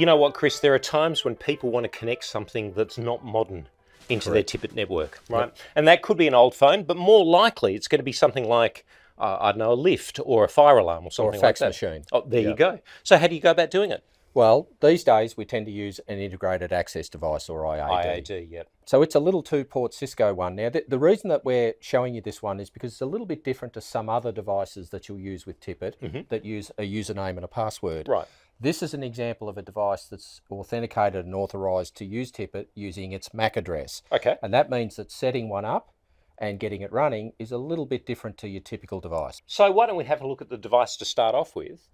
You know what, Chris, there are times when people want to connect something that's not modern into their TIPT network, right? Yep. And that could be an old phone, but more likely it's going to be something like, I don't know, a lift or a fire alarm or something like that. Or a fax machine. Oh, there you go. So how do you go about doing it? Well, these days we tend to use an integrated access device, or IAD. IAD, yep. So it's a little two-port Cisco one. Now, the reason that we're showing you this one is because it's a little bit different to some other devices that you'll use with TIPT that use a username and a password. Right. This is an example of a device that's authenticated and authorised to use TIPT using its MAC address. Okay. And that means that setting one up and getting it running is a little bit different to your typical device. So why don't we have a look at the device to start off with?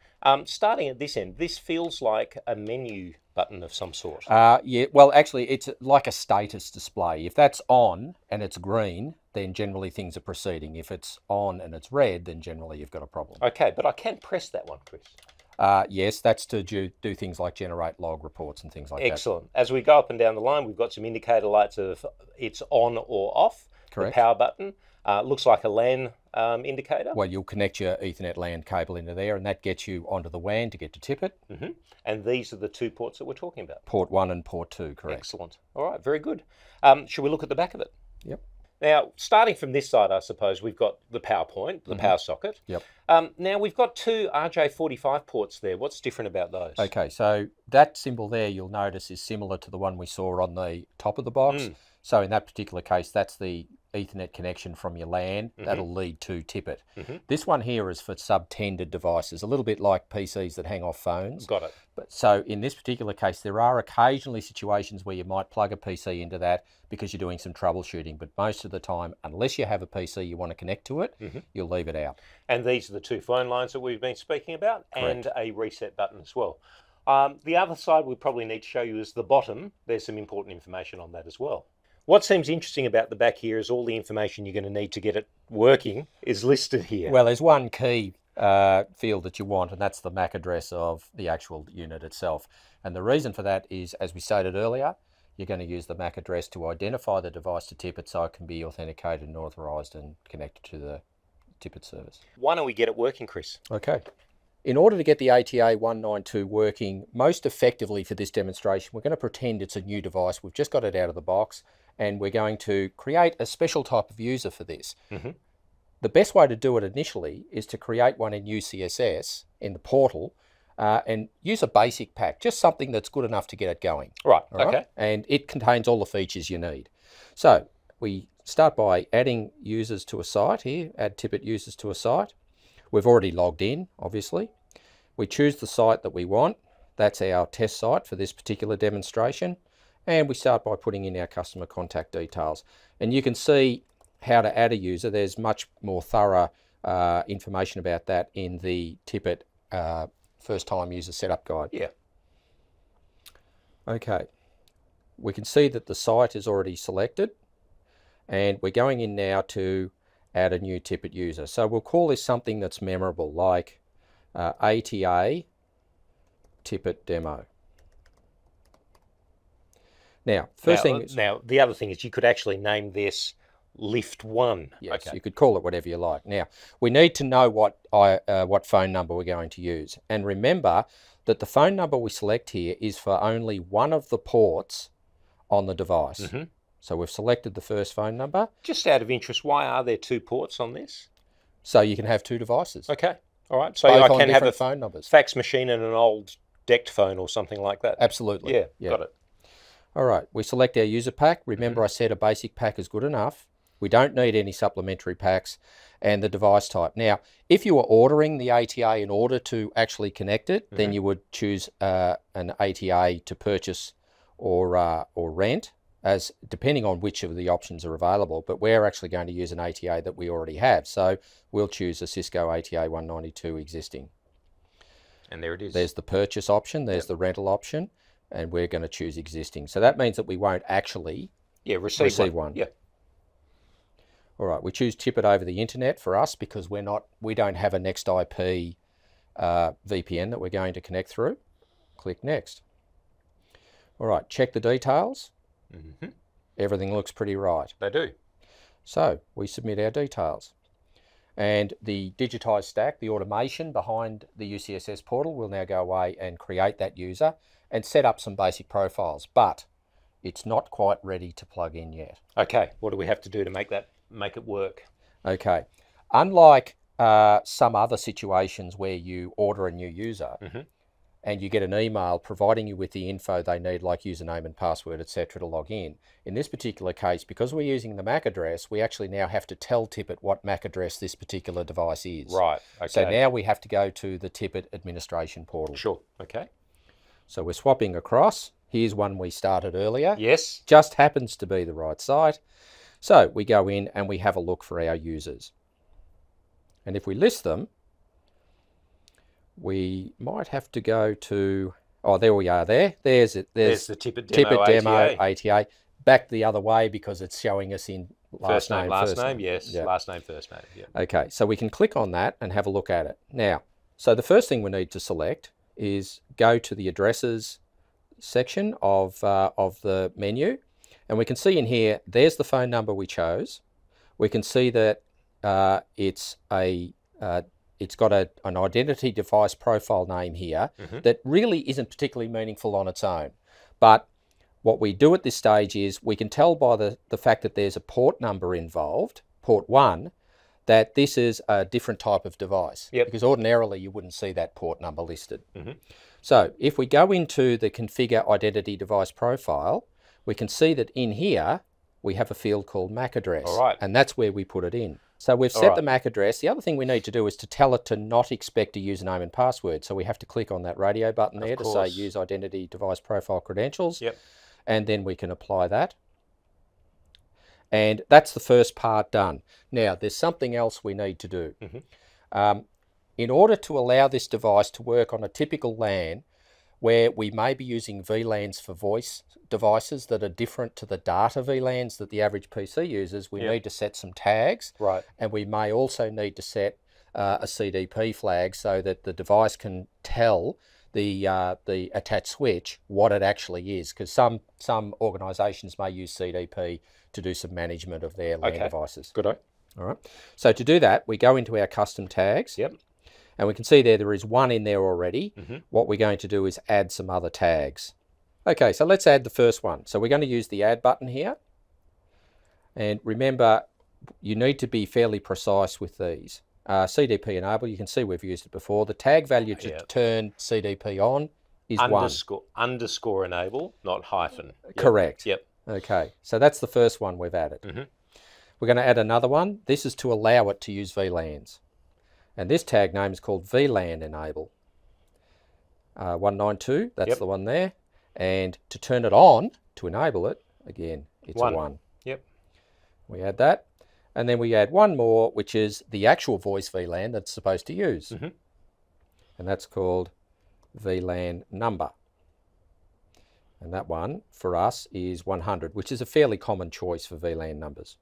Starting at this end, this feels like a menu button of some sort. Yeah, well actually it's like a status display. If that's on and it's green, then generally things are proceeding. If it's on and it's red, then generally you've got a problem. Okay, but I can press that one, Chris. Yes, that's to do things like generate log reports and things like that. Excellent. As we go up and down the line, we've got some indicator lights of it's on or off. Correct. The power button looks like a LAN indicator. Well, you'll connect your Ethernet LAN cable into there, and that gets you onto the WAN to get to TIPT. And these are the two ports that we're talking about. Port 1 and port 2, correct. Excellent. All right, very good. Should we look at the back of it? Yep. Now, starting from this side, I suppose, we've got the PowerPoint, the power socket. Yep. Now, we've got two RJ45 ports there. What's different about those? Okay, so that symbol there, you'll notice, is similar to the one we saw on the top of the box. So in that particular case, that's the Ethernet connection from your LAN. That'll lead to TIPT. This one here is for sub-tendered devices, a little bit like PCs that hang off phones. Got it. But so in this particular case, there are occasionally situations where you might plug a PC into that because you're doing some troubleshooting, but most of the time, unless you have a PC you want to connect to it, you'll leave it out. And these are the two phone lines that we've been speaking about, and a reset button as well. The other side we probably need to show you is the bottom. There's some important information on that as well. What seems interesting about the back here is all the information you're going to need to get it working is listed here. Well, there's one key field that you want, and that's the MAC address of the actual unit itself. And the reason for that is, as we stated earlier, you're going to use the MAC address to identify the device to TIPT so it can be authenticated and authorised and connected to the TIPT service. Why don't we get it working, Chris? Okay. In order to get the ATA 192 working most effectively for this demonstration, we're going to pretend it's a new device. We've just got it out of the box, and we're going to create a special type of user for this. The best way to do it initially is to create one in UCSS, in the portal, and use a basic pack, just something that's good enough to get it going. Right, okay. And it contains all the features you need. So we start by adding users to a site here, add TIPT users to a site. We've already logged in, obviously. We choose the site that we want. That's our test site for this particular demonstration. And we start by putting in our customer contact details. And you can see how to add a user. There's much more thorough information about that in the TIPT first-time user setup guide. Yeah. Okay. We can see that the site is already selected. And we're going in now to add a new TIPT user. So we'll call this something that's memorable, like ATA TIPT demo. Now, first thing is, the other thing is you could actually name this Lift 1. Yes, you could call it whatever you like. Now, we need to know what phone number we're going to use. And remember that the phone number we select here is for only one of the ports on the device. So we've selected the first phone number. Just out of interest, why are there two ports on this? So you can have two devices. Okay. All right. So I can have a phone numbers. Fax machine and an old decked phone or something like that. Absolutely. Yeah, got it. All right. We select our user pack. Remember I said a basic pack is good enough. We don't need any supplementary packs, and the device type. Now, if you were ordering the ATA in order to actually connect it, then you would choose an ATA to purchase or rent, as depending on which of the options are available, but we're actually going to use an ATA that we already have. So we'll choose a Cisco ATA 192 existing. And there it is. There's the purchase option, there's the rental option, and we're going to choose existing. So that means that we won't actually receive one. Yeah. All right, we choose TIPT over the internet for us because we don't have a Next IP VPN that we're going to connect through. Click Next. All right, check the details. Everything looks pretty right. They do. So we submit our details. And the digitized stack, the automation behind the UCSS portal will now go away and create that user and set up some basic profiles, but it's not quite ready to plug in yet. Okay, what do we have to do to make it work? Okay, unlike some other situations where you order a new user, mm-hmm. and you get an email providing you with the info they need, like username and password, etc., to log in. In this particular case, because we're using the MAC address, we actually now have to tell TIPT what MAC address this particular device is. Right, okay. So now we have to go to the TIPT administration portal. Sure, okay. So we're swapping across. Here's one we started earlier. Yes. Just happens to be the right site. So we go in and we have a look for our users. And if we list them, we might have to go to, oh, there we are there. There's it. There's the TIPT demo ATA. Back the other way because it's showing us in last name, first name. Yep. Okay, so we can click on that and have a look at it. Now, so the first thing we need to select is go to the addresses section of the menu. And we can see in here, there's the phone number we chose. We can see that it's got an identity device profile name here mm-hmm. that really isn't particularly meaningful on its own. But what we do at this stage is we can tell by the fact that there's a port number involved, port 1, that this is a different type of device. Yep. Because ordinarily you wouldn't see that port number listed. Mm-hmm. So if we go into the configure identity device profile, we can see that in here we have a field called MAC address. All right. And that's where we put it in. So we've set the MAC address. The other thing we need to do is to tell it to not expect a username and password. So we have to click on that radio button there to say use identity device profile credentials. Yep. And then we can apply that. And that's the first part done. Now, there's something else we need to do. Mm-hmm. In order to allow this device to work on a typical LAN, where we may be using VLANs for voice devices that are different to the data VLANs that the average PC uses, we yep. need to set some tags. Right. And we may also need to set a CDP flag so that the device can tell the attached switch what it actually is, because some organisations may use CDP to do some management of their LAN devices. Good idea. All right. So to do that, we go into our custom tags. Yep. And we can see there is one in there already. Mm-hmm. What we're going to do is add some other tags. Okay, so let's add the first one. So we're going to use the add button here. And remember, you need to be fairly precise with these. CDP enable, you can see we've used it before. The tag value to turn CDP on is one. Underscore enable, not hyphen. Yep. Correct. Yep. Okay, so that's the first one we've added. Mm-hmm. We're going to add another one. This is to allow it to use VLANs. And this tag name is called VLAN enable. 192, that's the one there. And to turn it on, to enable it, again, it's a one. Yep. We add that. And then we add one more, which is the actual voice VLAN that's supposed to use. Mm-hmm. And that's called VLAN number. And that one, for us, is 100, which is a fairly common choice for VLAN numbers.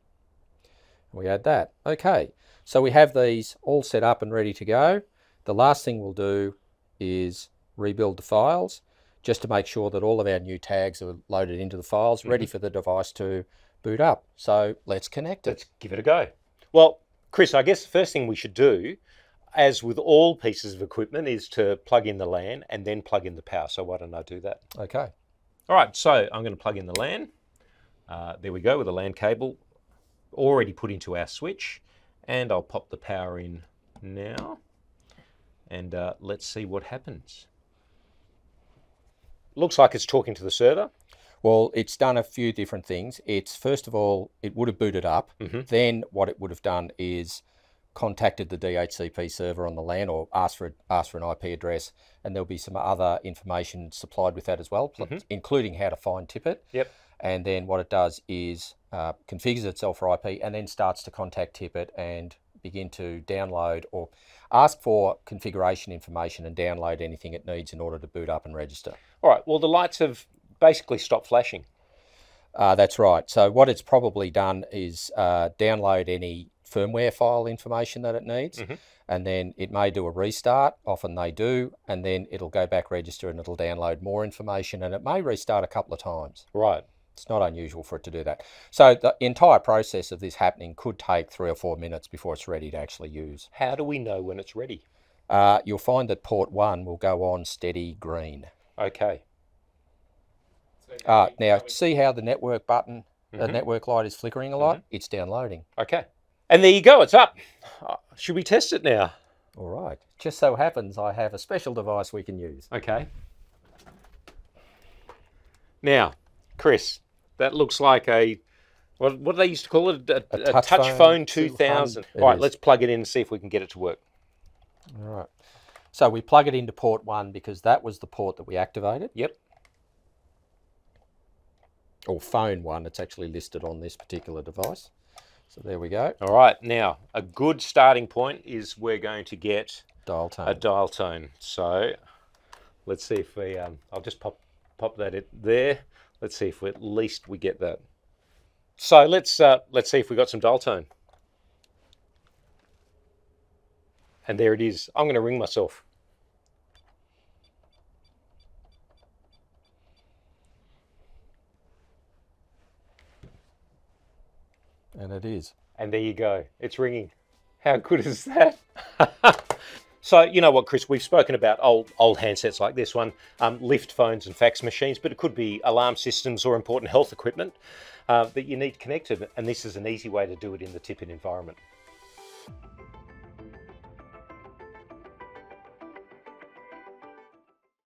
We add that. Okay, so we have these all set up and ready to go. The last thing we'll do is rebuild the files just to make sure that all of our new tags are loaded into the files, mm-hmm. ready for the device to boot up. So let's connect it. Let's give it a go. Well, Chris, I guess the first thing we should do, as with all pieces of equipment, is to plug in the LAN and then plug in the power. So why don't I do that? Okay. All right, so I'm going to plug in the LAN. There we go, with the LAN cable already put into our switch, and I'll pop the power in now, and let's see what happens. Looks like it's talking to the server. Well, it's done a few different things. It's, first of all, it would have booted up. Mm-hmm. Then what it would have done is contacted the DHCP server on the LAN, or asked for an IP address, and there'll be some other information supplied with that as well, mm-hmm. including how to find TIPT. Yep. And then what it does is configures itself for IP and then starts to contact TIPT and begin to download or ask for configuration information and download anything it needs in order to boot up and register. All right, well, the lights have basically stopped flashing. That's right. So what it's probably done is download any firmware file information that it needs, mm-hmm. and then it may do a restart, often they do, and then it'll go back, register, and it'll download more information, and it may restart a couple of times. Right. It's not unusual for it to do that. So the entire process of this happening could take 3 or 4 minutes before it's ready to actually use. How do we know when it's ready? You'll find that port 1 will go on steady green. Okay. So now, see how the network button, the network light is flickering a lot? It's downloading. Okay. And there you go, it's up. Should we test it now? All right. Just so happens I have a special device we can use. Okay. Now, Chris, that looks like a, what do they used to call it? A TouchPhone 2000. All right, let's plug it in and see if we can get it to work. All right. So we plug it into port 1 because that was the port that we activated. Yep. Or phone 1, it's actually listed on this particular device. So there we go. All right, now a good starting point is we're going to get dial tone. A dial tone. So let's see if we, I'll just pop that in there. Let's see if we, at least we get that. So let's see if we got some dial tone. And there it is. I'm going to ring myself. And it is. And there you go. It's ringing. How good is that? So, you know what, Chris, we've spoken about old handsets like this one, lift phones and fax machines, but it could be alarm systems or important health equipment that you need connected. And this is an easy way to do it in the TIPT environment.